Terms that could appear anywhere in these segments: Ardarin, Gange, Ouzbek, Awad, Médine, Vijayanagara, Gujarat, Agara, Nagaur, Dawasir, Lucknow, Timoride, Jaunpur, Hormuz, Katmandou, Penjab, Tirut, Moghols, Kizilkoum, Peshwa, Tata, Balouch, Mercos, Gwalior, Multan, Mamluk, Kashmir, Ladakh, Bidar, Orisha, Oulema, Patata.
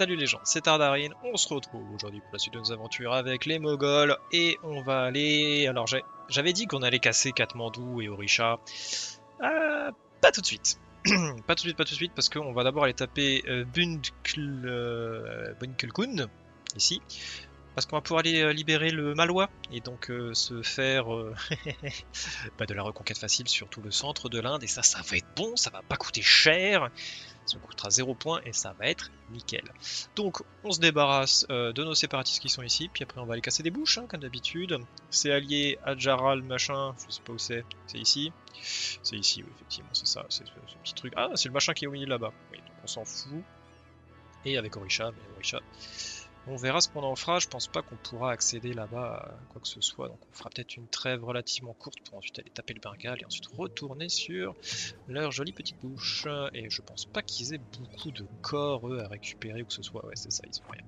Salut les gens, c'est Ardarin, on se retrouve aujourd'hui pour la suite de nos aventures avec les Moghols et on va aller... Alors j'avais dit qu'on allait casser Katmandou et Orisha, pas tout de suite, pas tout de suite parce qu'on va d'abord aller taper Bundelkund, ici, parce qu'on va pouvoir aller libérer le Malwa et donc se faire bah, de la reconquête facile sur tout le centre de l'Inde et ça va être bon, ça va pas coûter cher. Ça coûtera 0 points et ça va être nickel. Donc on se débarrasse de nos séparatistes qui sont ici, puis après on va aller casser des bouches, hein, comme d'habitude. C'est allié à Jaral, machin, je sais pas où c'est. C'est ici. C'est ici, oui, effectivement, c'est ça, c'est ce petit truc. Ah, c'est le machin qui est au milieu là-bas. Oui, donc on s'en fout. Et avec Orisha, mais Orisha, on verra ce qu'on en fera. Je pense pas qu'on pourra accéder là-bas à quoi que ce soit. Donc on fera peut-être une trêve relativement courte pour ensuite aller taper le Bengale et ensuite retourner sur leur jolie petite bouche. Et je pense pas qu'ils aient beaucoup de corps eux à récupérer ou que ce soit. Ouais c'est ça, ils ont rien.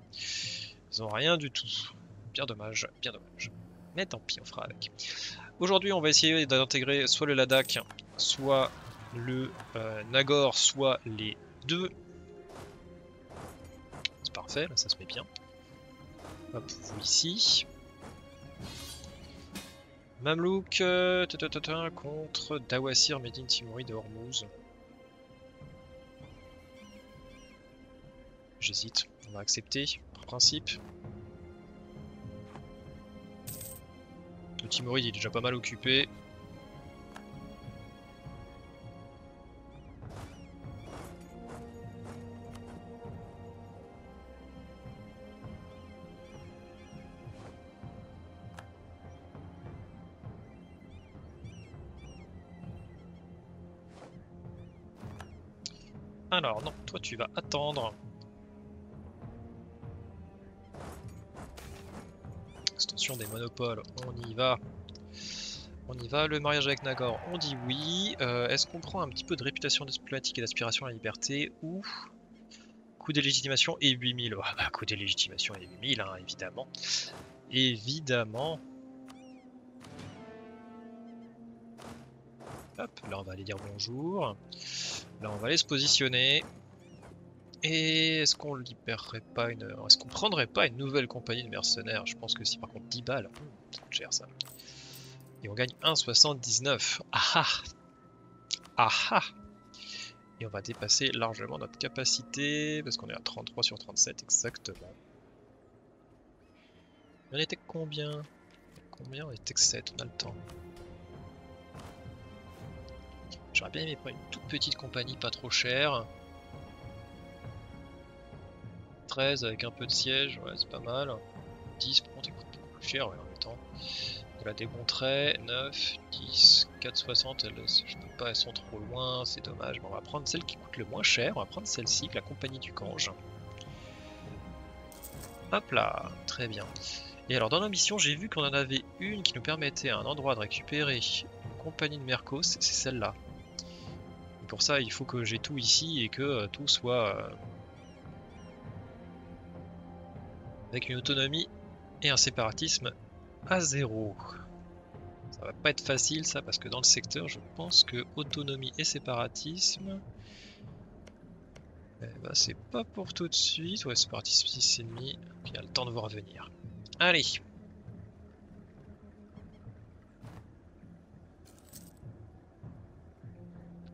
Ils ont rien du tout. Bien dommage, bien dommage. Mais tant pis, on fera avec. Aujourd'hui on va essayer d'intégrer soit le Ladakh, soit le Nagaur, soit les deux. C'est parfait, là ça se met bien. Hop, vous ici. Mamluk contre Dawasir, Médine, Timoride et Hormuz. J'hésite, on va accepter, par principe. Le Timoride il est déjà pas mal occupé. Alors non, toi tu vas attendre. Extension des monopoles, on y va. On y va, le mariage avec Nagaur, on dit oui. Est-ce qu'on prend un petit peu de réputation diplomatique et d'aspiration à la liberté ou coup d'élégitimation et 8000? Ah bah coup d'élégitimation et 8000, hein, évidemment. Évidemment. Hop, là on va aller dire bonjour. Là on va aller se positionner. Et est-ce qu'on libérerait pas une... Est-ce qu'on prendrait pas une nouvelle compagnie de mercenaires? Je pense que si par contre 10 balles, ça coûte cher ça. Et on gagne 1,79. Ah ah. Ah ah. Et on va dépasser largement notre capacité, parce qu'on est à 33 sur 37 exactement. On était combien? Combien? On était que 7, on a le temps. J'aurais bien aimé prendre une toute petite compagnie, pas trop chère. 13 avec un peu de siège, ouais c'est pas mal. 10 par contre, coûte beaucoup plus cher, ouais, en même temps. On la démontrait. 9, 10, 4,60. Je peux pas, elles sont trop loin, c'est dommage. Mais on va prendre celle qui coûte le moins cher, on va prendre celle-ci, la compagnie du Gange. Hop là, très bien. Et alors dans la mission, j'ai vu qu'on en avait une qui nous permettait à un endroit de récupérer une compagnie de Mercos, c'est celle-là. Pour ça il faut que j'ai tout ici et que tout soit avec une autonomie et un séparatisme à 0. Ça va pas être facile ça parce que dans le secteur je pense que autonomie et séparatisme ben, c'est pas pour tout de suite. Ouais séparatisme 6,5, il y a le temps de voir venir. Allez.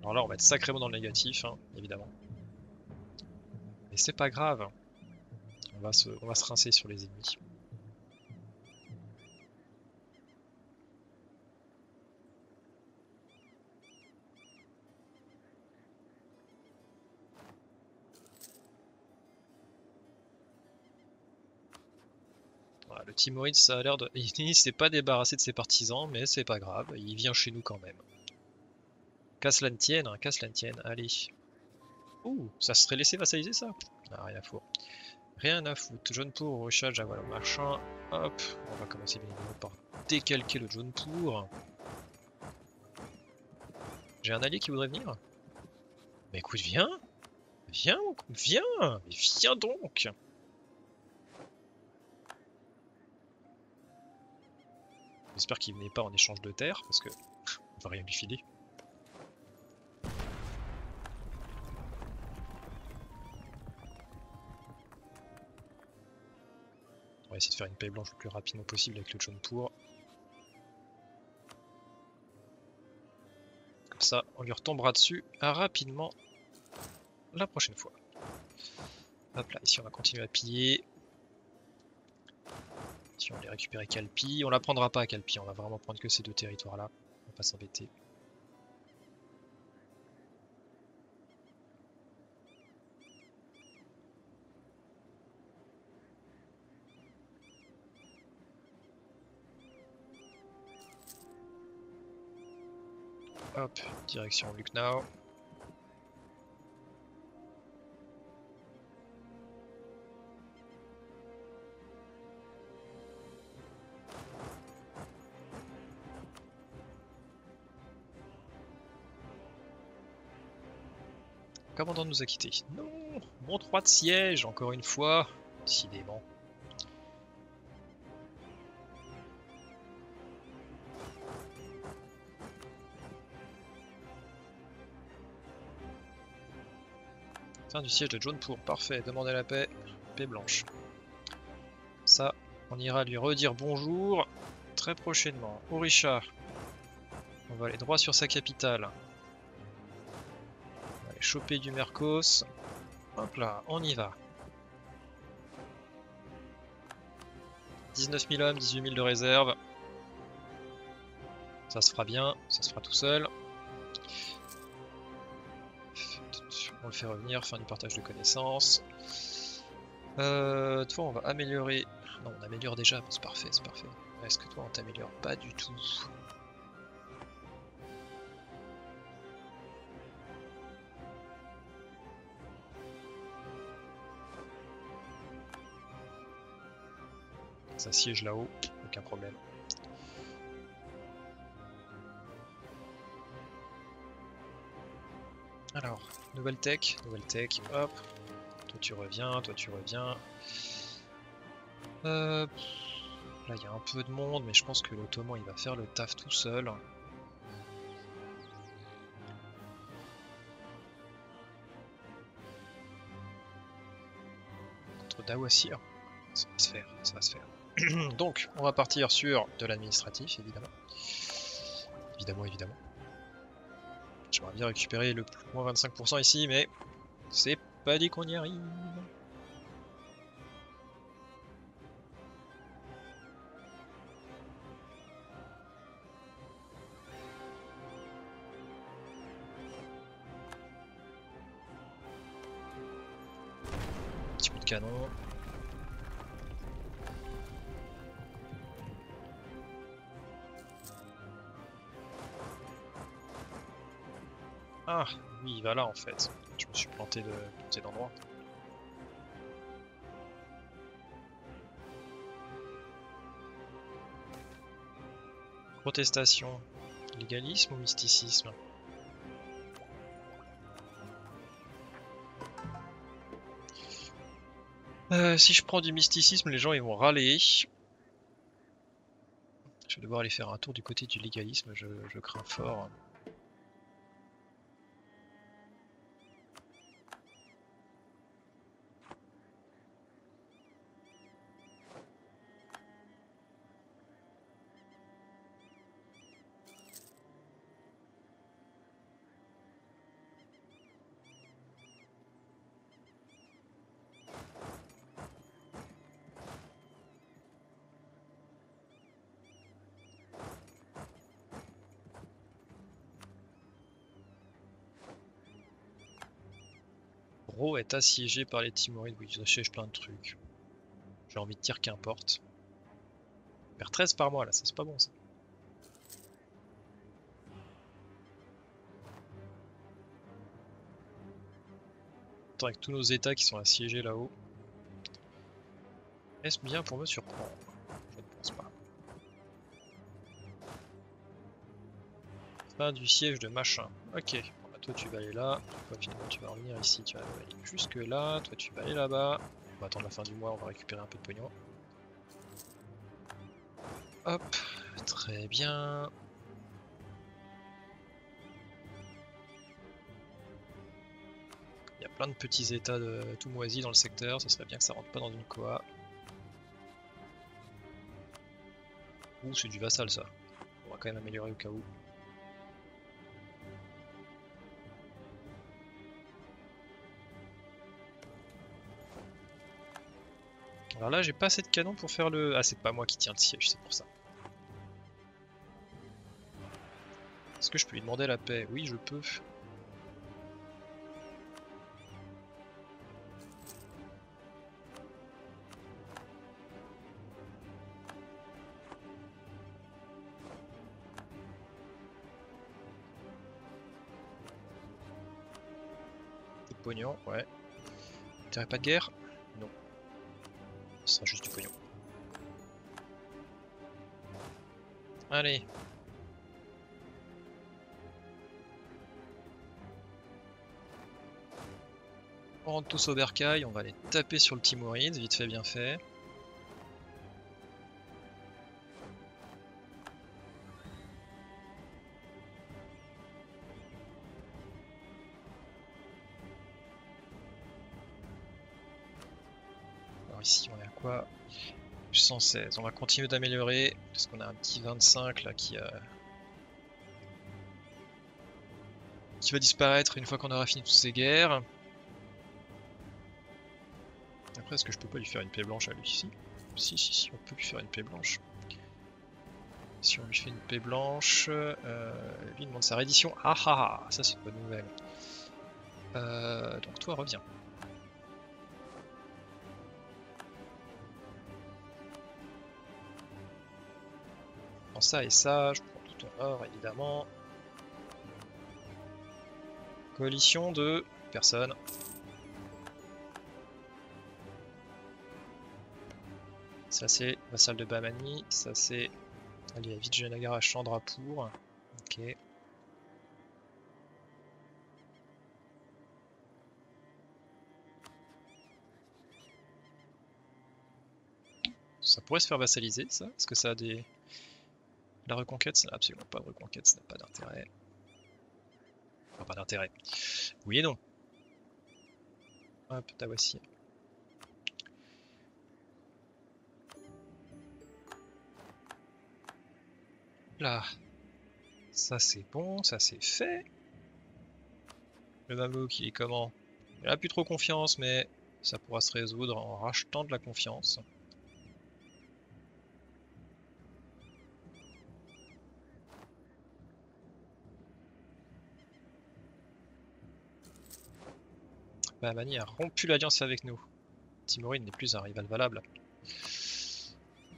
Alors là on va être sacrément dans le négatif, hein, évidemment. Mais c'est pas grave. On va se rincer sur les ennemis. Voilà, le Timoride ça a l'air de... Il s'est pas débarrassé de ses partisans, mais c'est pas grave, il vient chez nous quand même. Qu'à cela ne tienne, hein, qu'à cela ne tienne, allez. Ouh, ça serait laissé vassaliser ça? Ah, rien à foutre. Rien à foutre. Jaunpur, Orisha, voilà, machin. Hop, on va commencer bien évidemment par décalquer le Jaunpur. J'ai un allié qui voudrait venir? Mais écoute, viens! Viens, viens! Mais viens donc! J'espère qu'il ne venait pas en échange de terre, parce que on va rien lui filer. va essayer de faire une paille blanche le plus rapidement possible avec le Jaunpur. Comme ça, on lui retombera dessus rapidement la prochaine fois. Hop là, ici on va continuer à piller. Ici on va aller récupérer Calpi. On la prendra pas à Calpi, on va vraiment prendre que ces deux territoires-là. On va pas s'embêter. Hop, direction Lucknow. Commandant nous a quittés. Non, mon 3 de siège, encore une fois. Décidément. Fin du siège de Jaunpur, parfait, demandez la paix, paix blanche. Ça, on ira lui redire bonjour très prochainement. Orisha, on va aller droit sur sa capitale. On va aller choper du Mercos. Hop là, on y va. 19 000 hommes, 18 000 de réserve. Ça se fera bien, ça se fera tout seul. On le fait revenir, fin du partage de connaissances. Toi, on va améliorer. Non, on améliore déjà, c'est parfait, c'est parfait. Est-ce que toi, on t'améliore pas du tout? Ça siège là-haut, aucun problème. Alors, nouvelle tech, hop, toi tu reviens, là il y a un peu de monde, mais je pense que l'Ottoman il va faire le taf tout seul. Contre Dawasir, ça va se faire, ça va se faire. Donc, on va partir sur de l'administratif, évidemment. Évidemment, évidemment. J'aimerais bien récupérer le moins 25% ici, mais c'est pas dit qu'on y arrive. Petit coup de canon. Ah, oui, il va là en fait. Je me suis planté d'endroit. Protestation. Légalisme ou mysticisme? Si je prends du mysticisme, les gens ils vont râler. Je vais devoir aller faire un tour du côté du légalisme, je crains fort. Est assiégé par les Timorides. Oui, ils achètent plein de trucs. J'ai envie de dire qu'importe. On perd 13 par mois là, ça c'est pas bon ça. Attends, avec tous nos états qui sont assiégés là-haut. Est-ce bien pour me surprendre? Je ne pense pas. Fin du siège de machin. Ok. Toi tu vas aller là, toi finalement tu vas revenir ici, tu vas aller jusque là, toi tu vas aller là-bas, on va attendre la fin du mois, on va récupérer un peu de pognon. Hop, très bien. Il y a plein de petits états de tout moisi dans le secteur, ça serait bien que ça rentre pas dans une coa. coup, c'est du vassal, ça. On va quand même améliorer au cas où. Alors là, j'ai pas assez de canon pour faire le... Ah, c'est pas moi qui tiens le siège, c'est pour ça. Est-ce que je peux lui demander la paix? Oui, je peux. Des pognons, ouais. T'aurais pas de guerre? Non. Ce sera juste du pognon. Allez. On rentre tous au bercail, on va aller taper sur le Timoride, vite fait bien fait. Alors ici on est à quoi? 116, on va continuer d'améliorer, parce qu'on a un petit 25 là qui va disparaître une fois qu'on aura fini toutes ces guerres. Après, est-ce que je peux pas lui faire une paix blanche à lui ici? Si, on peut lui faire une paix blanche. Si on lui fait une paix blanche, lui demande sa reddition. Ah ah ah, ça c'est une bonne nouvelle. Donc toi, reviens. Prends ça et ça, je prends tout ton or évidemment. Coalition de personnes. Ça c'est vassal de Bahmani, ça c'est allié à Vijayanagara à Chandrapur. Ok. Ça pourrait se faire vassaliser ça? Est-ce que ça a des... La reconquête, ça n'a absolument pas de reconquête, ça n'a pas d'intérêt. Enfin, pas d'intérêt. Oui et non. Hop, Dawasir. Là, ça c'est bon, ça c'est fait. Le Mamluk il est comment? Il n'a plus trop confiance, mais ça pourra se résoudre en rachetant de la confiance. Bahmani a rompu l'alliance avec nous. Timoride n'est plus un rival valable.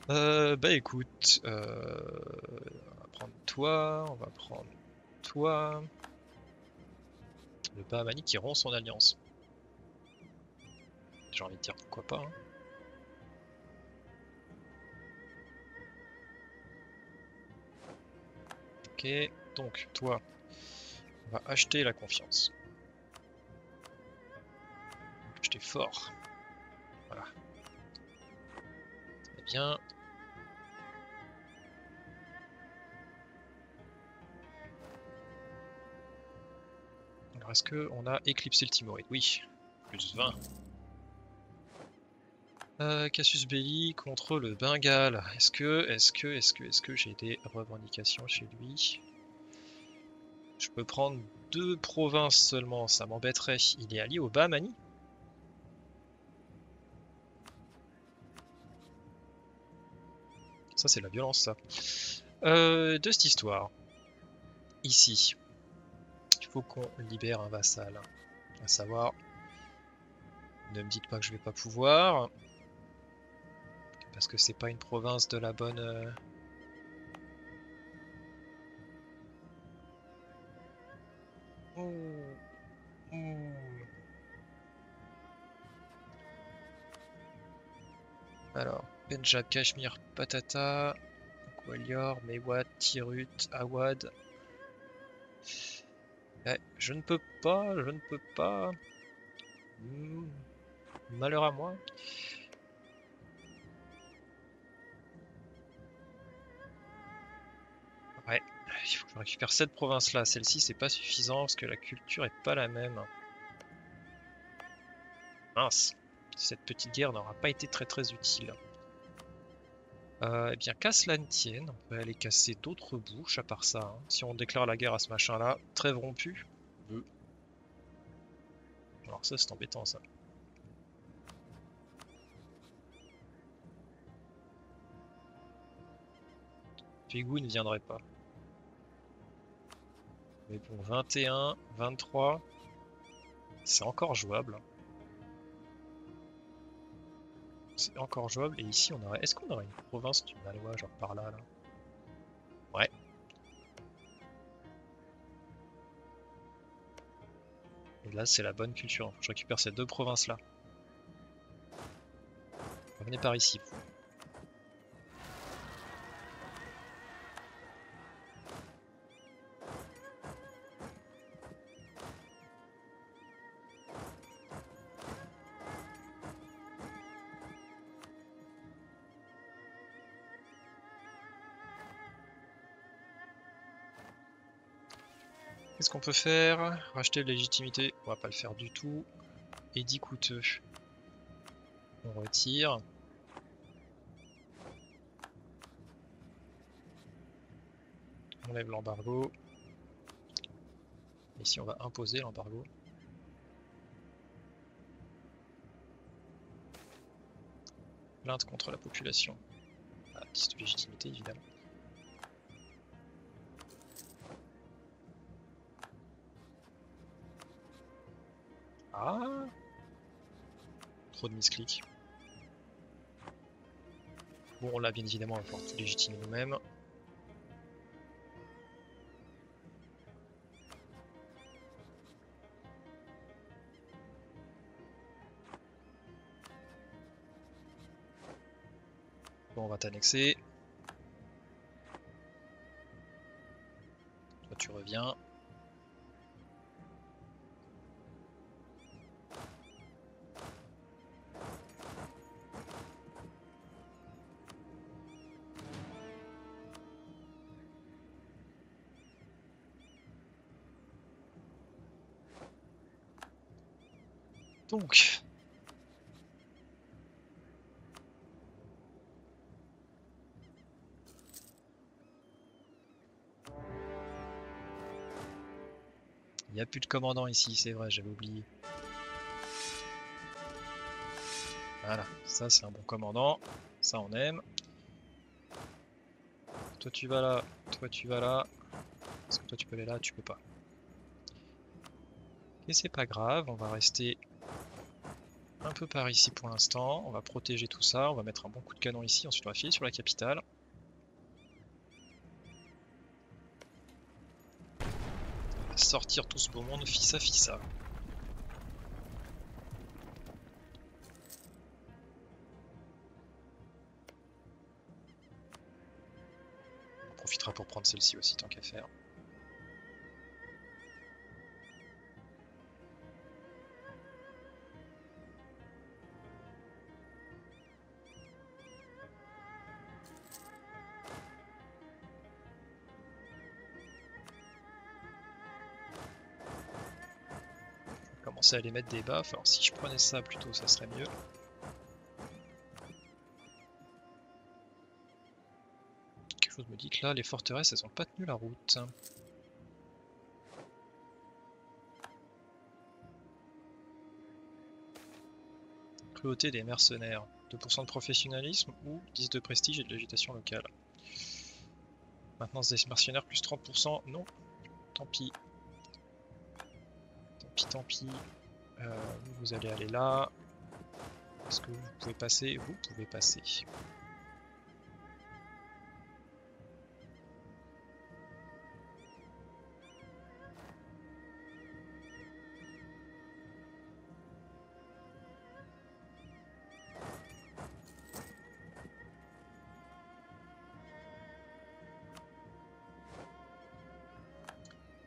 Bah écoute, on va prendre toi, on va prendre toi. Le Bahmani qui rompt son alliance. J'ai envie de dire pourquoi pas. Hein. Ok, donc toi, on va acheter la confiance. Acheter fort. Voilà. Très bien. Alors est-ce qu'on a éclipsé le Timoride? Oui, plus 20. Casus Belli contre le Bengale. Est-ce que j'ai des revendications chez lui? Je peux prendre 2 provinces seulement, ça m'embêterait. Il est allié au Bahmani? Ça c'est de la violence ça. De cette histoire. Ici. Il faut qu'on libère un vassal, à savoir, ne me dites pas que je vais pas pouvoir, parce que c'est pas une province de la bonne... Alors, Penjab, Kashmir, Patata, Gwalior, Mewat, Tirut, Awad... Je ne peux pas. Malheur à moi. Ouais, il faut que je récupère cette province là. Celle-ci c'est pas suffisant parce que la culture est pas la même. Mince, cette petite guerre n'aura pas été très utile. Eh bien, qu'à cela ne tienne, on peut aller casser d'autres bouches à part ça. Hein. Si on déclare la guerre à ce machin-là, trêve rompue. Alors ça, c'est embêtant, ça. Pigou ne viendrait pas. Mais bon, 21, 23, c'est encore jouable. C'est encore jouable. Et ici, on aurait. Est-ce qu'on aurait une province du Malwa, genre par là, là? Ouais. Et là, c'est la bonne culture. Faut que je récupère ces deux provinces-là. Revenez par ici. Qu'est-ce qu'on peut faire? Racheter de légitimité, on va pas le faire du tout. Et 10 coûteux. On retire. On lève l'embargo. Et si on va imposer l'embargo. Plainte contre la population. Ah, 10 de légitimité évidemment. Ah. Trop de misclics. Bon, là, bien évidemment, on va pouvoir tout légitimer nous-mêmes. Bon, on va t'annexer. Toi, tu reviens. Donc, il n'y a plus de commandant ici, c'est vrai, j'avais oublié. Voilà, ça c'est un bon commandant, ça on aime. Toi tu vas là. Est-ce que toi tu peux aller là? Tu peux pas. Et c'est pas grave, on va rester un peu par ici pour l'instant, on va protéger tout ça, on va mettre un bon coup de canon ici, ensuite on va filer sur la capitale. On va sortir tout ce beau monde, fissa fissa. On profitera pour prendre celle-ci aussi tant qu'à faire. À aller mettre des baffes, alors si je prenais ça plutôt ça serait mieux. Quelque chose me dit que là les forteresses elles ont pas tenu la route. Cruauté des mercenaires, 2% de professionnalisme ou 10 de prestige et de l'agitation locale. Maintenance des mercenaires plus 30%, non, tant pis. Tant pis, vous allez aller là. Est-ce que vous pouvez passer? Vous pouvez passer.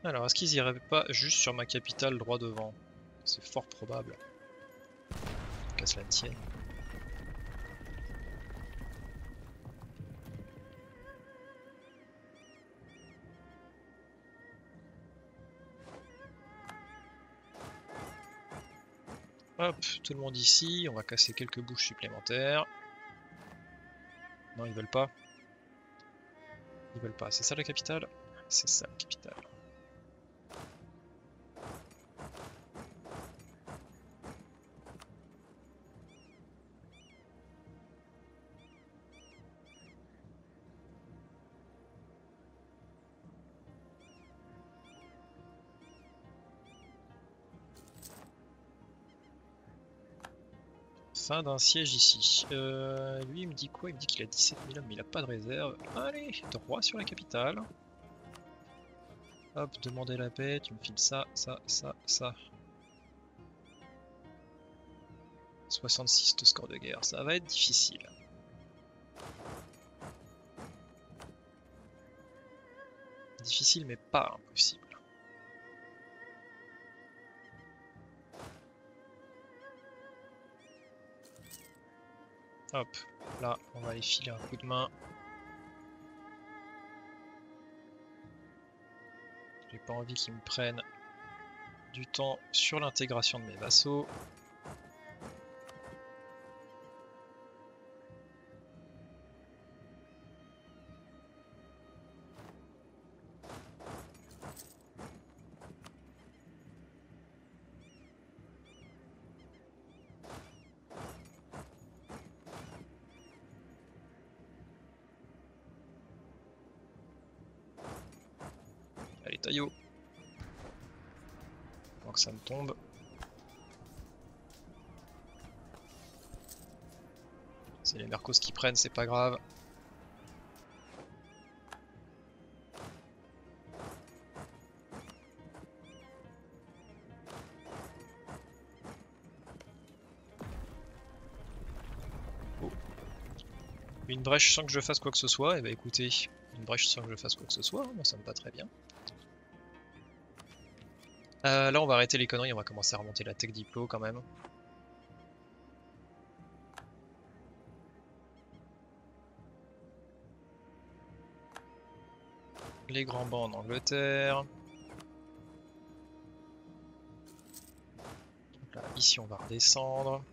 Alors, est-ce qu'ils iraient pas juste sur ma capitale droit devant? C'est fort probable. Qu'à cela ne tienne. Hop, tout le monde ici. On va casser quelques bouches supplémentaires. Non, ils veulent pas. Ils veulent pas. C'est ça la capitale? C'est ça la capitale. Fin d'un siège ici. Lui il me dit quoi? Il me dit qu'il a 17 000 hommes mais il n'a pas de réserve. Allez, droit sur la capitale. Hop, demander la paix, tu me files ça, ça, ça, ça. 66 de score de guerre, ça va être difficile. Difficile mais pas impossible. Hop, là, on va aller filer un coup de main. J'ai pas envie qu'ils me prennent du temps sur l'intégration de mes vassaux. Donc ça me tombe. C'est les Mercos qui prennent, c'est pas grave. Oh. Une brèche sans que je fasse quoi que ce soit, et bah écoutez, une brèche sans que je fasse quoi que ce soit, moi ça me va très bien. Là on va arrêter les conneries, on va commencer à remonter la tech diplo quand même. Les grands bancs en Angleterre. Donc là, ici on va redescendre.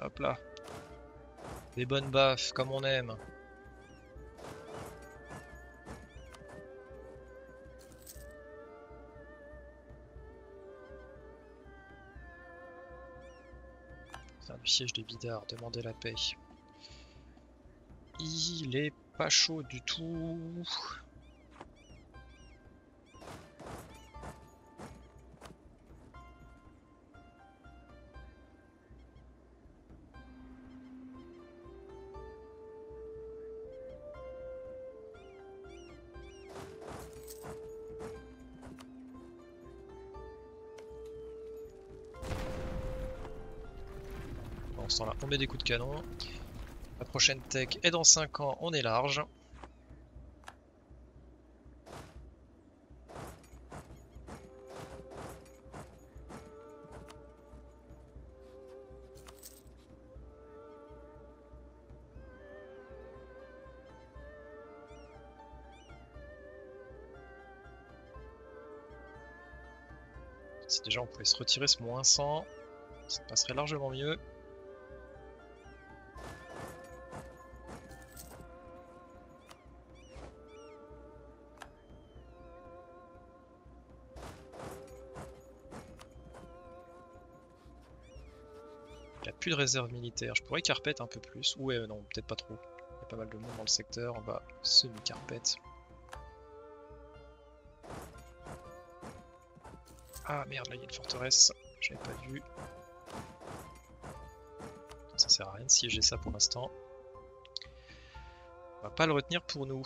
Hop là, des bonnes baffes comme on aime. Faire du siège de Bidar, demander la paix. Il est pas chaud du tout. Là, on met des coups de canon. La prochaine tech est dans 5 ans, on est large. Si déjà on pouvait se retirer ce moins 100, ça passerait largement mieux. De réserve militaire, je pourrais carpette un peu plus. Ouais, non, peut-être pas trop. Il y a pas mal de monde dans le secteur, on va semi-carpette. Ah merde, là il y a une forteresse, j'avais pas vu. Ça sert à rien de siéger ça pour l'instant. On va pas le retenir pour nous.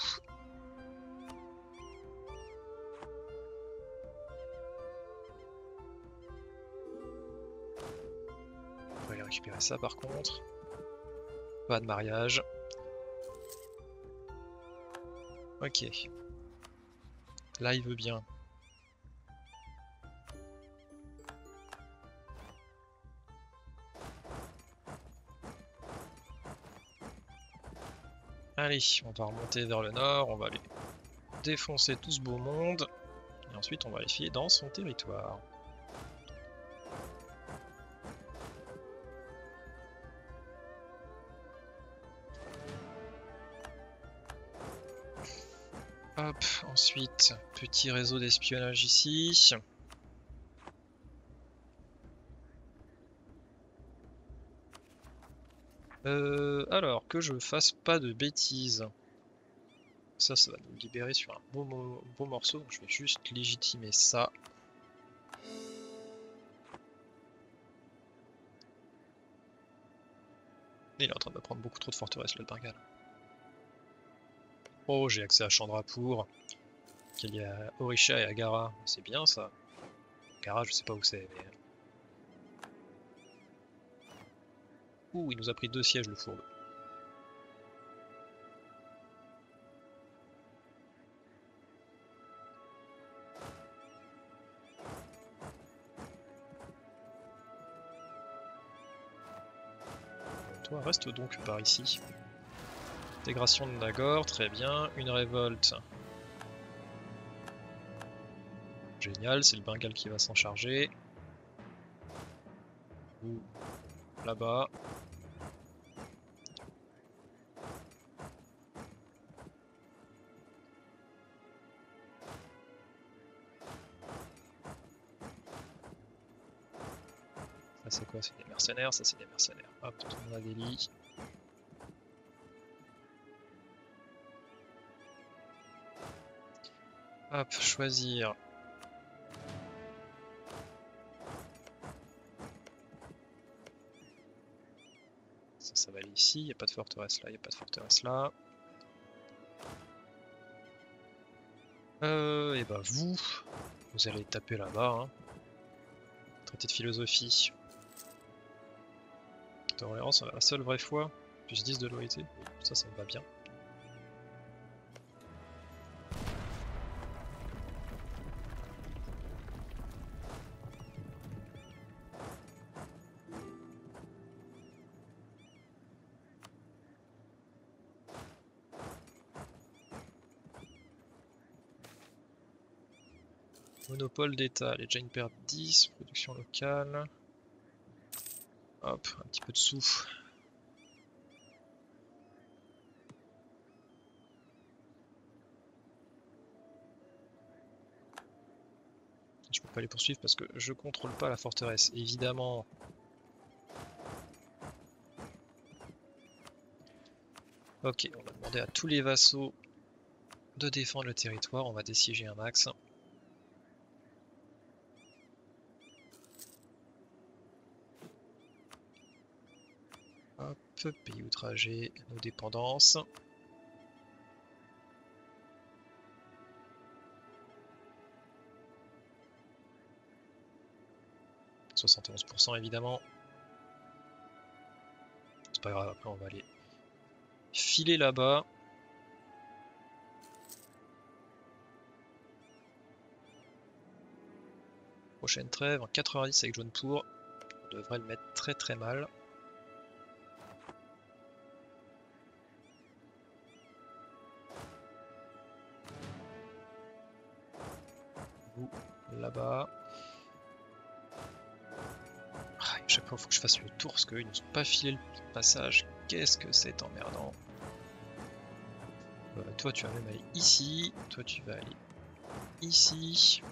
récupérer ça par contre. Pas de mariage. Ok. Là il veut bien. Allez, on va remonter vers le nord, on va aller défoncer tout ce beau monde. Et ensuite on va les filer dans son territoire. Hop, ensuite, petit réseau d'espionnage ici. Alors, que je fasse pas de bêtises. Ça, ça va nous libérer sur un beau morceau. Donc je vais juste légitimer ça. Il est en train de prendre beaucoup trop de forteresses, le Bengale. Oh, j'ai accès à Chandrapur. Il y a Orisha et Agara. C'est bien ça. Agara, je sais pas où c'est. Mais... Ouh, il nous a pris 2 sièges, le fourbe. Toi, reste donc par ici. Intégration de Nagaur, très bien. Une révolte. Génial, c'est le Bengale qui va s'en charger. Là-bas. Ça c'est quoi? C'est des mercenaires, ça c'est des mercenaires. Hop, tout le monde a des lits. Hop, choisir. Ça, ça va aller ici. Il n'y a pas de forteresse là, il n'y a pas de forteresse là. Et bah vous allez taper là-bas. Hein. Traité de philosophie. Tolérance à la seule vraie foi. Plus 10 de loyauté. Ça, ça me va bien. Monopole d'État, les jeunes perdent 10, production locale. Hop, un petit peu de souffle. Je peux pas les poursuivre parce que je contrôle pas la forteresse, évidemment. Ok, on va demander à tous les vassaux de défendre le territoire, on va dessiéger un axe. Pays outragé, nos dépendances. « 71% évidemment. C'est pas grave, après on va aller filer là-bas. Prochaine trêve en 90 avec Jaunpur. On devrait le mettre très très mal. Là-bas. Ah, chaque fois, il faut que je fasse le tour parce qu'ils n'ont pas filé le passage. Qu'est-ce que c'est emmerdant. Toi, tu vas même aller ici. Toi, tu vas aller ici.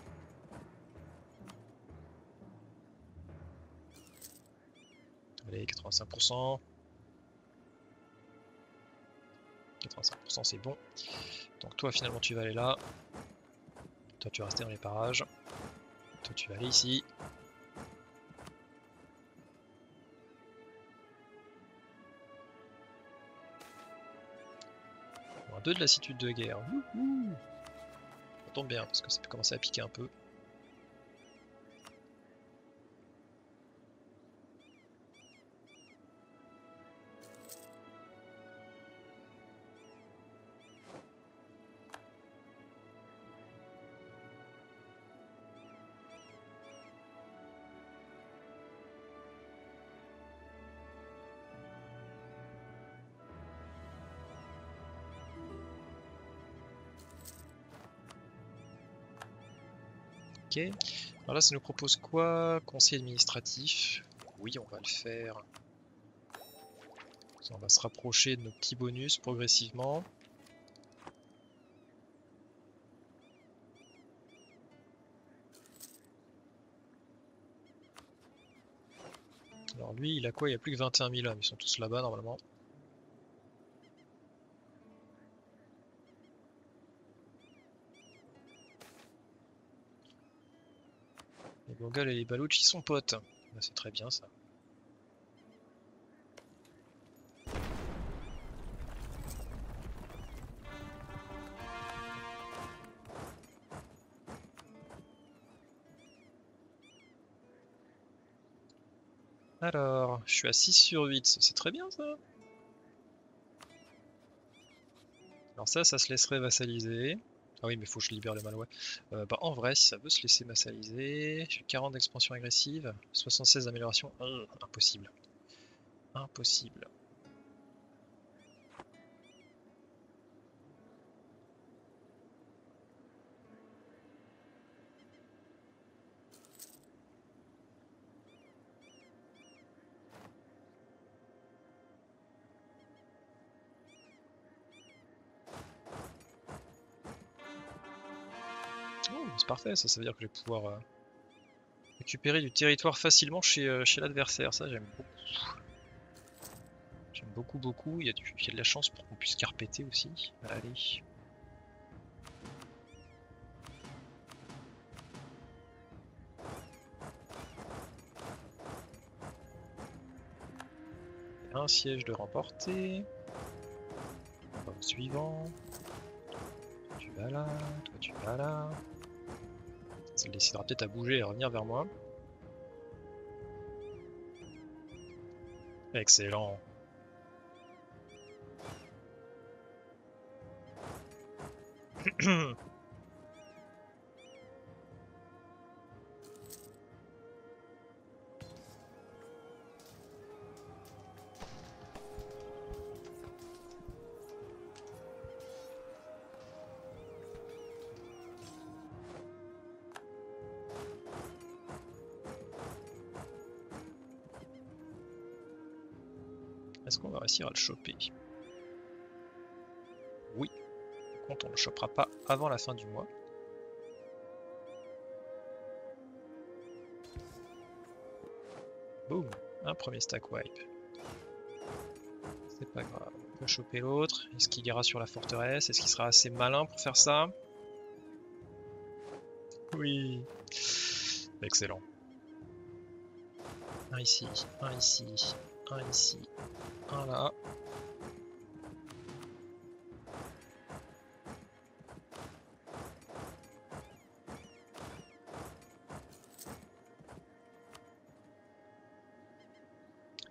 Allez, 85%. 85%, c'est bon. Donc, toi, finalement, tu vas aller là. Toi, tu vas rester dans les parages. Toi, tu vas aller ici. Bon, 2 de lassitude de guerre. Wouhou. Ça tombe bien, parce que ça peut commencer à piquer un peu. Ok. Alors là, ça nous propose quoi? Conseil administratif. Oui, on va le faire. On va se rapprocher de nos petits bonus progressivement. Alors lui, il a quoi? Il a plus que 21 000 hommes. Ils sont tous là-bas normalement. Les Mongols et les Balouches, ils sont potes. Ben, c'est très bien ça. Alors, je suis à 6 sur 8, c'est très bien ça. Alors ça se laisserait vassaliser. Ah oui, mais faut que je libère le Malwa. Bah en vrai, si ça veut se laisser vassaliser, j'ai 40 d'expansion agressive, 76 d'amélioration, impossible. Impossible. C'est parfait, ça veut dire que je vais pouvoir récupérer du territoire facilement chez l'adversaire, ça j'aime beaucoup. J'aime beaucoup, beaucoup, il y a de la chance pour qu'on puisse carpéter aussi. Allez. Un siège de remporté. On va au suivant. Toi, tu vas là, toi tu vas là. Il décidera peut-être à bouger et à revenir vers moi. Excellent. Est-ce qu'on va réussir à le choper? Oui. Par contre, on ne le chopera pas avant la fin du mois. Boum! Un premier stack wipe. C'est pas grave. On peut choper l'autre. Est-ce qu'il ira sur la forteresse? Est-ce qu'il sera assez malin pour faire ça? Oui. Excellent. Un ici. Un ici. Un ici. Un là.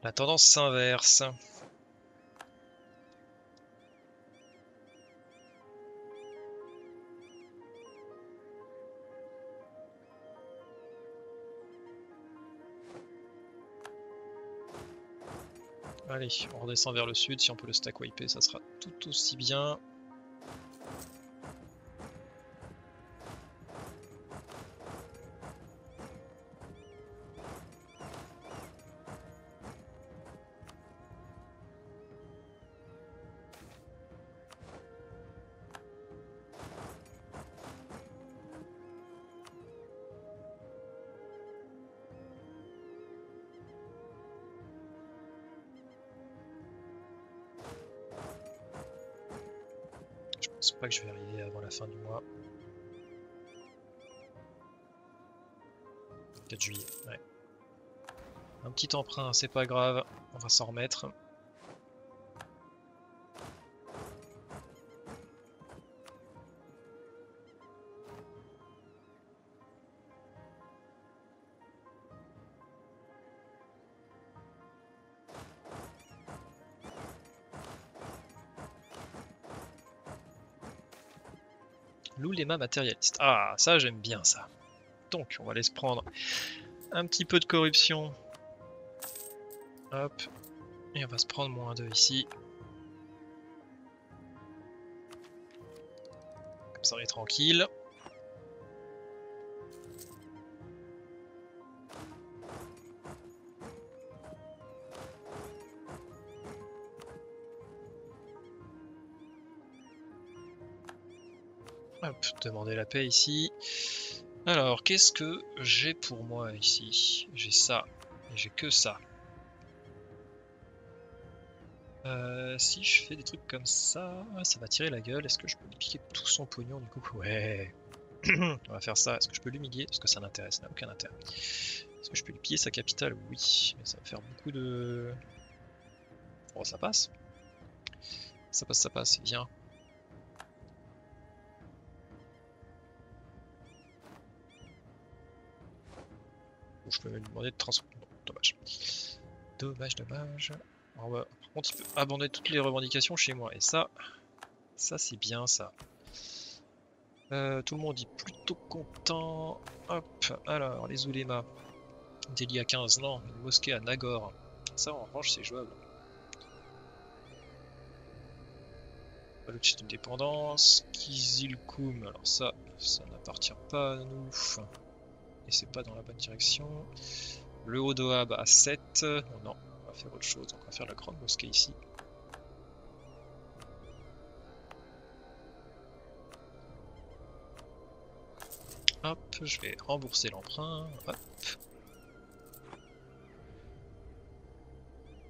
La tendance s'inverse. Allez, on redescend vers le sud, si on peut le stack wiper, ça sera tout aussi bien. Je pense pas que je vais arriver avant la fin du mois. 4 juillet, ouais. Un petit emprunt, c'est pas grave, on va s'en remettre. L'Oulema matérialiste. Ah, ça j'aime bien ça. Donc, on va aller se prendre un petit peu de corruption. Hop. Et on va se prendre moins 2 ici. Comme ça, on est tranquille. Hop, demander la paix ici. Alors, qu'est-ce que j'ai pour moi ici? J'ai ça, et j'ai que ça. Si je fais des trucs comme ça, ça va tirer la gueule. Est-ce que je peux lui piquer tout son pognon du coup? Ouais. On va faire ça. Est-ce que je peux l'humilier? Parce que ça l'intéresse, ça n'a aucun intérêt. Est-ce que je peux lui piller sa capitale? Oui, mais ça va faire beaucoup de... Oh, ça passe. Ça passe, ça passe, viens. Bon, je peux lui demander de transporter. Bon, dommage. Dommage, dommage. Alors, bah, par contre, il peut abandonner toutes les revendications chez moi. Et ça, ça c'est bien ça. Tout le monde est plutôt content. Hop, alors, les Oulema. Délit à 15, non. Une mosquée à Nagaur. Ça, en revanche, c'est jouable. Le petit de dépendance. Kizilkoum. Alors ça, ça n'appartient pas à nous. Et c'est pas dans la bonne direction. Le Odoab à 7. Oh non, on va faire autre chose. Donc on va faire la grande mosquée ici. Hop, je vais rembourser l'emprunt. Hop.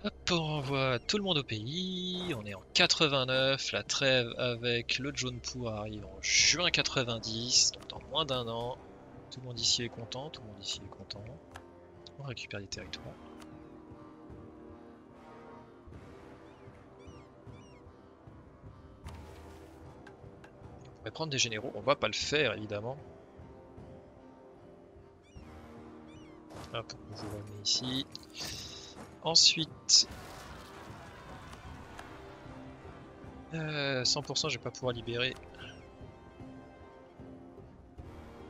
Hop, on renvoie tout le monde au pays. On est en 89. La trêve avec le Jaunpur arrive en juin 90. Donc dans moins d'un an. Tout le monde ici est content. Tout le monde ici est content. On récupère des territoires. On pourrait prendre des généraux. On va pas le faire évidemment. Hop, on vous remet ici. Ensuite, 100% je vais pas pouvoir libérer.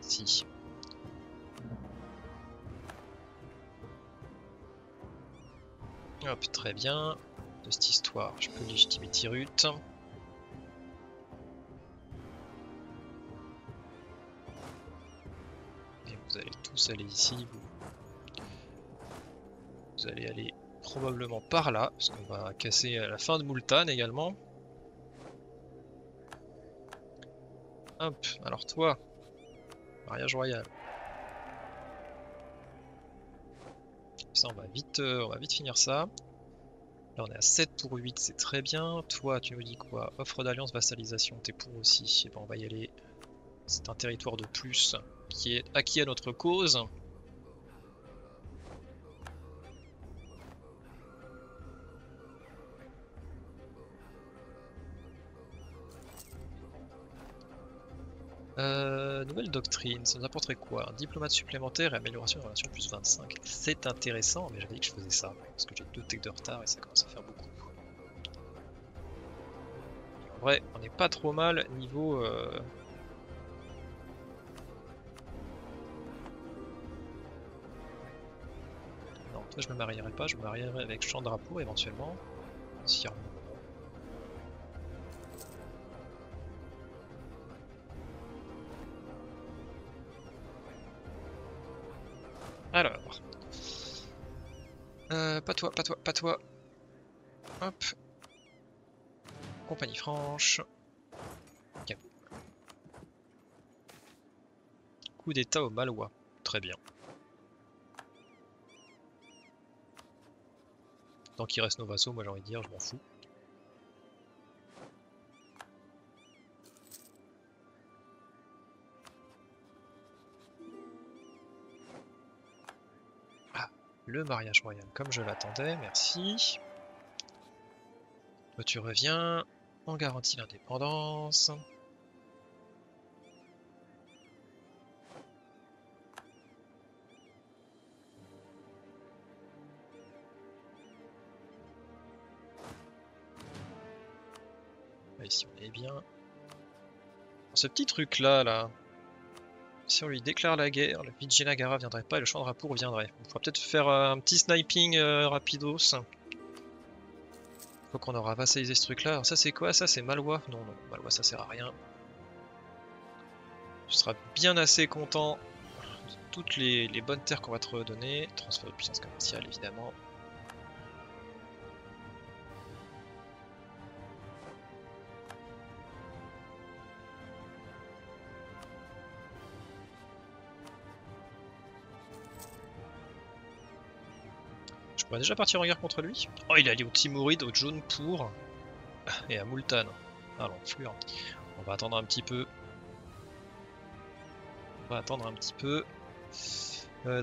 Si. Hop, très bien. De cette histoire, je peux légitimer Tirut. Et vous allez tous aller ici, vous. Vous allez aller probablement par là, parce qu'on va casser à la fin de Multan également. Hop, alors toi, mariage royal. Ça, on va vite finir ça. Là, on est à 7 pour 8, c'est très bien. Toi, tu nous dis quoi? Offre d'alliance, vassalisation, t'es pour aussi. Et ben, on va y aller. C'est un territoire de plus qui est acquis à notre cause. Nouvelle doctrine, ça nous apporterait quoi? Un diplomate supplémentaire et amélioration des relations plus 25. C'est intéressant, mais j'avais dit que je faisais ça, parce que j'ai 2 techs de retard et ça commence à faire beaucoup. Et en vrai, on n'est pas trop mal niveau... Non, toi je me marierai pas, je me marierai avec Chandrapur éventuellement. Si on... Alors, pas toi, pas toi, pas toi. Hop. Compagnie franche. Okay. Coup d'état au Malwa. Très bien. Tant qu'il reste nos vassaux, moi j'ai envie de dire, je m'en fous. Le mariage royal, comme je l'attendais, merci. Toi tu reviens, on garantit l'indépendance. Ici on est bien. Ce petit truc là, là. Si on lui déclare la guerre, le Vijayanagara viendrait pas et le Chandrapur viendrait. On pourra peut-être faire un petit sniping rapidos. Faut qu'on aura vassalisé ce truc là. Alors ça c'est quoi? Ça c'est Malwa. Non, non, Malwa ça sert à rien. Tu seras bien assez content de toutes les bonnes terres qu'on va te redonner. Transfert de puissance commerciale évidemment. On va déjà partir en guerre contre lui. Oh, il est allé au Timoride, au Jaunpur et à Multan. Ah, l'enflure. On va attendre un petit peu. On va attendre un petit peu.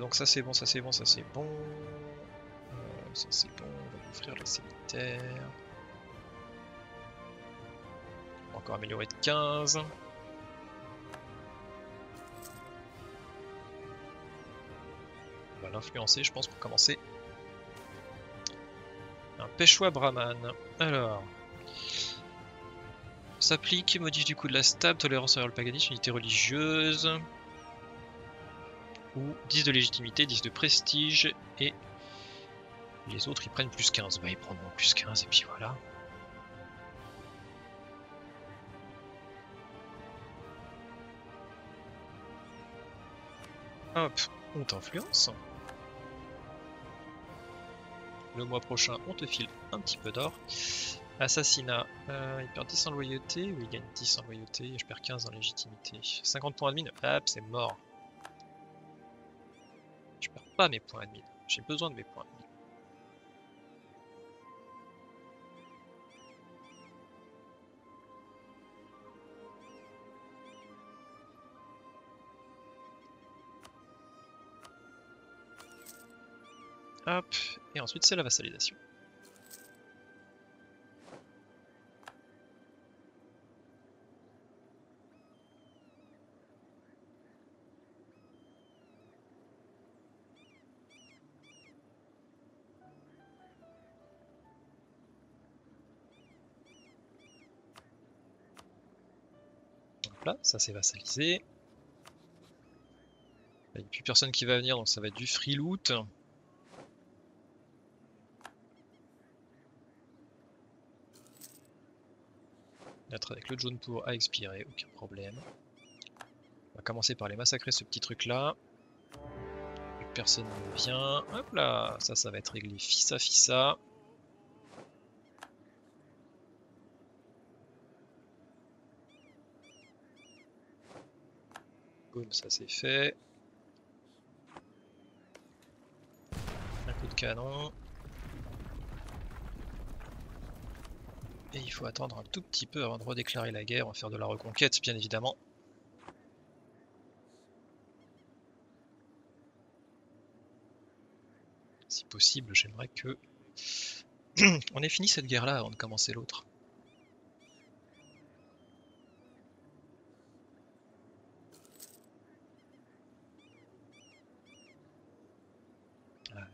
Donc ça c'est bon, ça c'est bon, ça c'est bon. Ça c'est bon, on va ouvrir le cimetière. On va encore améliorer de 15. On va l'influencer, je pense, pour commencer. Un Peshwa Brahman. Alors. S'applique, modifie du coup de la stable, tolérance envers le paganisme, unité religieuse. Ou 10 de légitimité, 10 de prestige, et les autres ils prennent plus 15. Bah ils prendront plus 15 et puis voilà. Hop, on t'influence. Le mois prochain on te file un petit peu d'or. Assassinat, il perd 10 en loyauté, ou il gagne 10 en loyauté, et je perds 15 en légitimité. 50 points de mine, hop c'est mort. Je perds pas mes points de mine. J'ai besoin de mes points de mine. Hop. Et ensuite, c'est la vassalisation. Là, ça c'est vassalisé. Il n'y a plus personne qui va venir, donc ça va être du free loot. Notre avec le Jaunpur a expiré, aucun problème. On va commencer par les massacrer, ce petit truc là. Plus personne ne vient. Hop là, ça va être réglé. Fissa, fissa. Ça c'est fait. Un coup de canon. Et il faut attendre un tout petit peu avant de redéclarer la guerre. On va faire de la reconquête, bien évidemment. Si possible, j'aimerais que on ait fini cette guerre-là avant de commencer l'autre.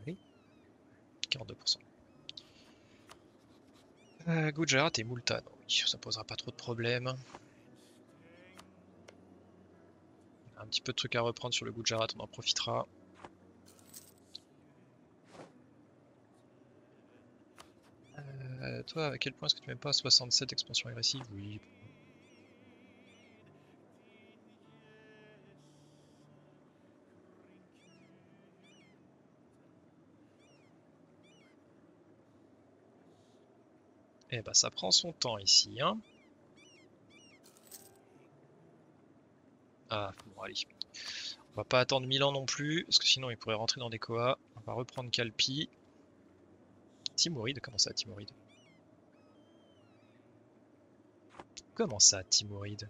Allez, 42%. Gujarat et Multan, oui, ça posera pas trop de problèmes. Un petit peu de trucs à reprendre sur le Gujarat, on en profitera. Toi, à quel point est-ce que tu m'aimes pas 67 expansion agressive? Oui. Eh ben, ça prend son temps ici, hein. Ah, bon, allez. On va pas attendre 1000 ans non plus, parce que sinon il pourrait rentrer dans des coas. On va reprendre Calpi. Timoride, comment ça, Timoride? Comment ça, Timoride?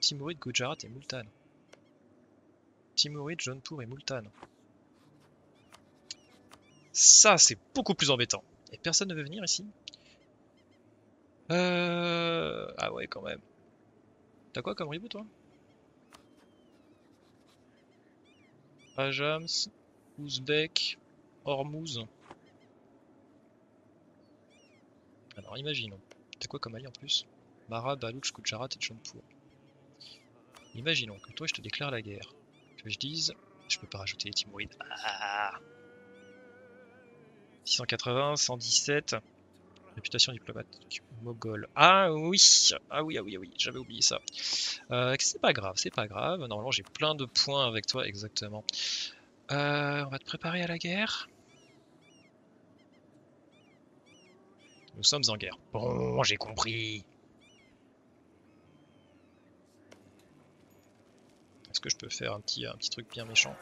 Timoride, Gujarat et Multan. Timoride, Jaunpur et Multan. Ça, c'est beaucoup plus embêtant. Et personne ne veut venir ici? Ah ouais, quand même. T'as quoi comme reboot, toi? Ajams, Ouzbek, Hormuz. Alors imaginons. T'as quoi comme allié en plus? Mara, Balouch, Gujarat et Jaunpur. Imaginons que toi je te déclare la guerre. Que je dise, je peux pas rajouter les Timurides. Ah, 680, 117. Réputation diplomatique moghole. Ah oui, ah oui, ah oui, ah oui, j'avais oublié ça. C'est pas grave, c'est pas grave. Normalement, j'ai plein de points avec toi, exactement. On va te préparer à la guerre. Nous sommes en guerre. Bon, j'ai compris. Est-ce que je peux faire un petit truc bien méchant?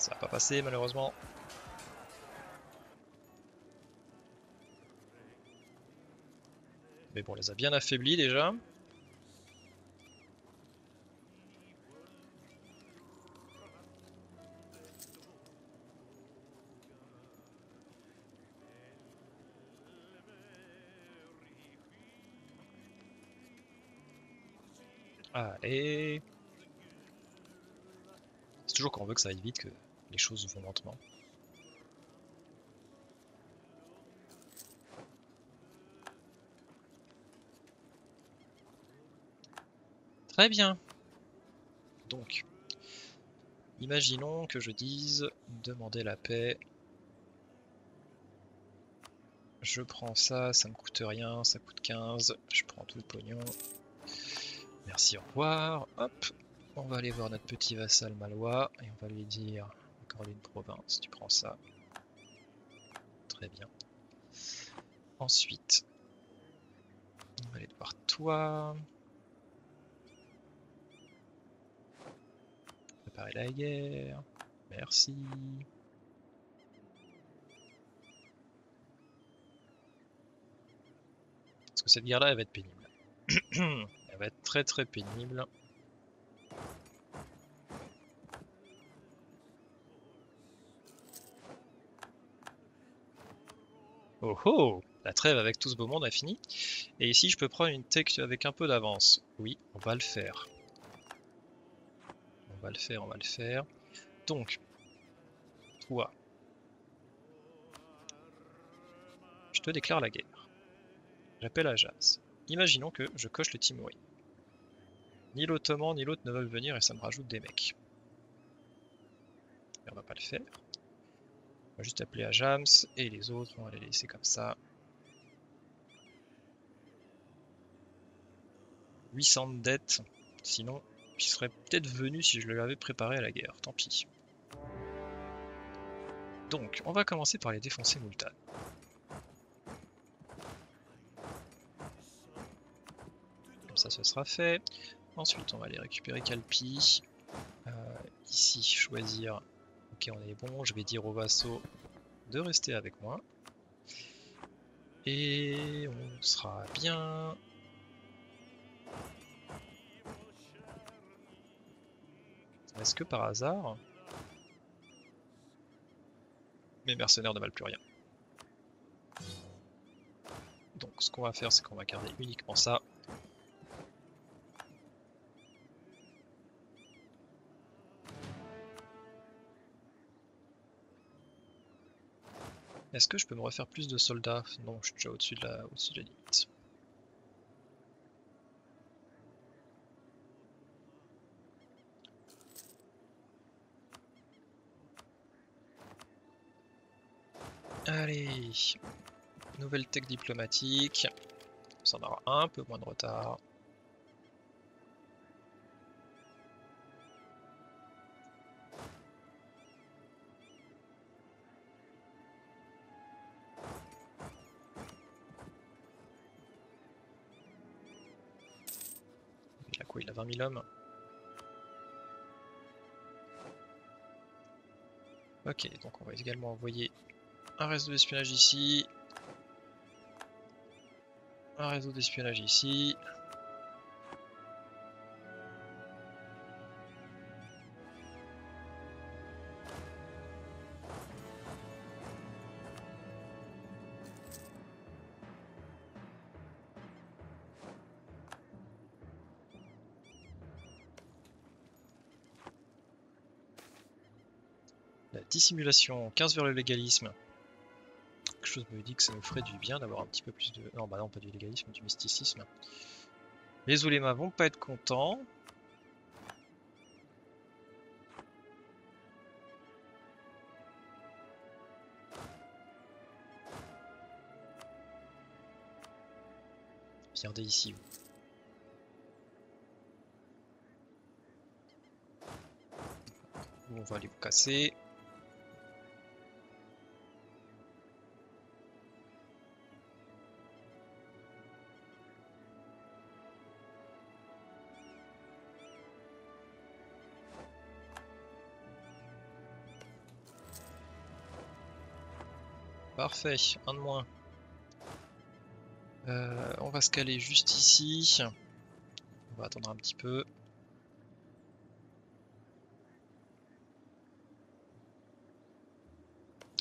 Ça va pas passer malheureusement. Mais bon, on les a bien affaiblis déjà. Allez. C'est toujours quand on veut que ça aille vite que les choses vont lentement. Très bien. Donc, imaginons que je dise demander la paix. Je prends ça, ça me coûte rien, ça coûte 15. Je prends tout le pognon. Merci, au revoir. Hop, on va aller voir notre petit vassal Malwa et on va lui dire encore une province. Tu prends ça. Très bien. Ensuite, on va aller voir toi. Préparer la guerre. Merci. Parce que cette guerre-là, elle va être pénible. Elle va être très très pénible. Oh oh! La trêve avec tout ce beau monde a fini. Et ici, je peux prendre une tech avec un peu d'avance. Oui, on va le faire. On va le faire, on va le faire. Donc, toi, je te déclare la guerre. J'appelle Ajams. Imaginons que je coche le Timoride. Ni l'Ottoman ni l'autre ne veulent venir et ça me rajoute des mecs. Et on va pas le faire. On va juste appeler Ajams et les autres, on va les laisser comme ça. 800 de dettes, sinon... qui serait peut-être venu si je l'avais préparé à la guerre, tant pis. Donc, on va commencer par les défoncer Multan. Comme ça, ce sera fait. Ensuite, on va aller récupérer Calpi. Ici, choisir... Ok, on est bon, je vais dire aux vassaux de rester avec moi. Et on sera bien... Est-ce que par hasard, mes mercenaires ne valent plus rien. Donc ce qu'on va faire, c'est qu'on va garder uniquement ça. Est-ce que je peux me refaire plus de soldats? Non, je suis déjà au-dessus de la limite. Allez, nouvelle tech diplomatique, ça en aura un peu moins de retard. Il a quoi, il a 20 000 hommes. Ok, donc on va également envoyer... un réseau d'espionnage ici. Un réseau d'espionnage ici. La dissimulation, 15 vers le légalisme. Chose me dit que ça nous ferait du bien d'avoir un petit peu plus de... Non, bah non, pas du légalisme, du mysticisme. Les Oulema vont pas être contents. Regardez ici. On va aller vous casser. Parfait, un de moins. On va se caler juste ici. On va attendre un petit peu.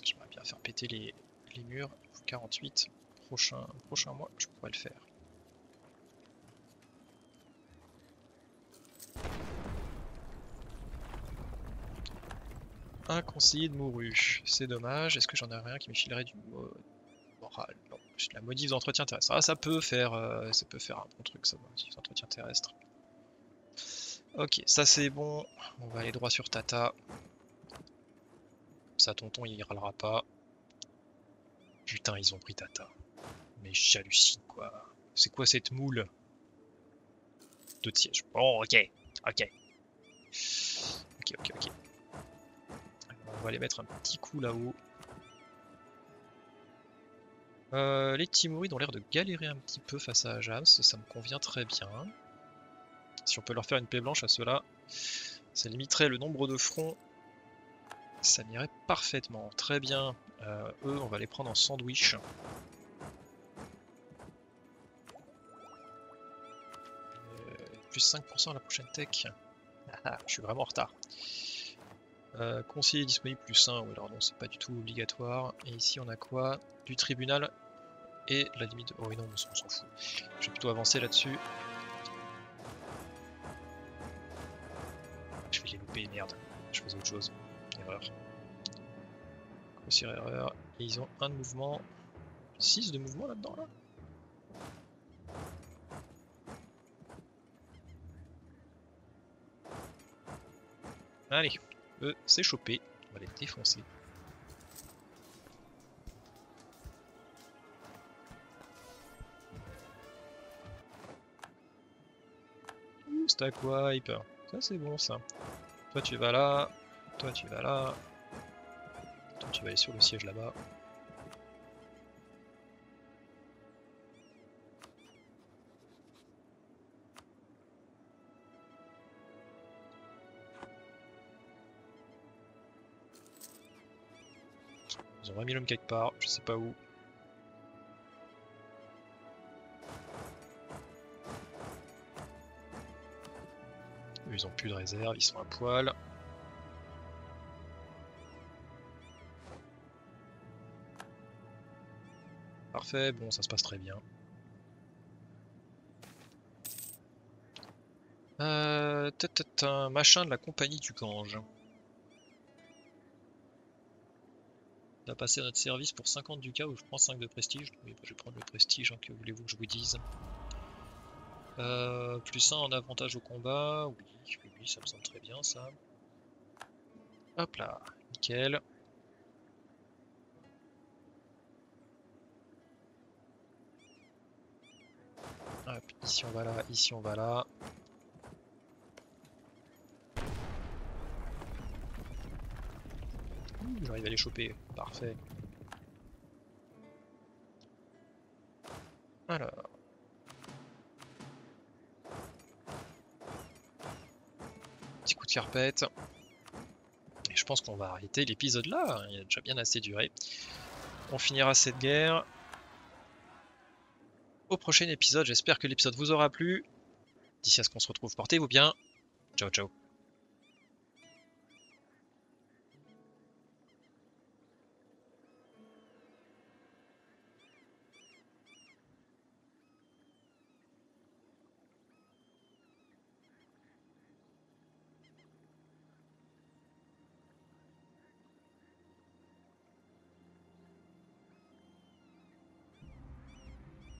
J'aimerais bien faire péter les murs. 48, prochain mois, je pourrais le faire. Un conseiller de mouru, c'est dommage. Est-ce que j'en aurais rien qui me filerait du moral? Non, la modif d'entretien terrestre. Ah, ça peut faire un bon truc, ça, modif d'entretien terrestre. Ok, ça c'est bon. On va aller droit sur Tata. Ça, tonton, il râlera pas. Putain, ils ont pris Tata. Mais j'hallucine, quoi. C'est quoi cette moule? Deux sièges. Bon, ok, ok. Ok, ok, ok. On va les mettre un petit coup là-haut. Les Timorides ont l'air de galérer un petit peu face à Ajams, ça me convient très bien. Si on peut leur faire une paix blanche à ceux-là, ça limiterait le nombre de fronts. Ça m'irait parfaitement. Très bien. Eux, on va les prendre en sandwich. Plus 5% à la prochaine tech. Ah, je suis vraiment en retard. Conseiller disponible plus 1, ou alors non, c'est pas du tout obligatoire. Et ici on a quoi? Du tribunal et la limite. Oh oui, non, on s'en fout. Je vais plutôt avancer là-dessus. Je vais les louper, merde. Je faisais autre chose. Erreur. Grossière erreur. Et ils ont un de mouvement. 6 de mouvement là-dedans là. Allez. C'est chopé, on va les défoncer. Ouh, Stackwipe, ça c'est bon ça. Toi tu vas là, toi tu vas là, toi tu vas aller sur le siège là-bas. Ils ont remis l'homme quelque part, je sais pas où. Eux, ils ont plus de réserve, ils sont à poil. Parfait, bon, ça se passe très bien. Un machin de la compagnie du Gange. On va passer notre service pour 50 du cas où je prends 5 de prestige. Oui, bah, je vais prendre le prestige, hein, que voulez-vous que je vous dise. Plus 1 en avantage au combat. Oui, ça me semble très bien ça. Hop là, nickel. Hop, ici on va là, ici on va là. J'arrive à les choper, parfait. Alors. Petit coup de carpette. Et je pense qu'on va arrêter l'épisode là, il a déjà bien assez duré. On finira cette guerre au prochain épisode, j'espère que l'épisode vous aura plu. D'ici à ce qu'on se retrouve, portez-vous bien. Ciao, ciao.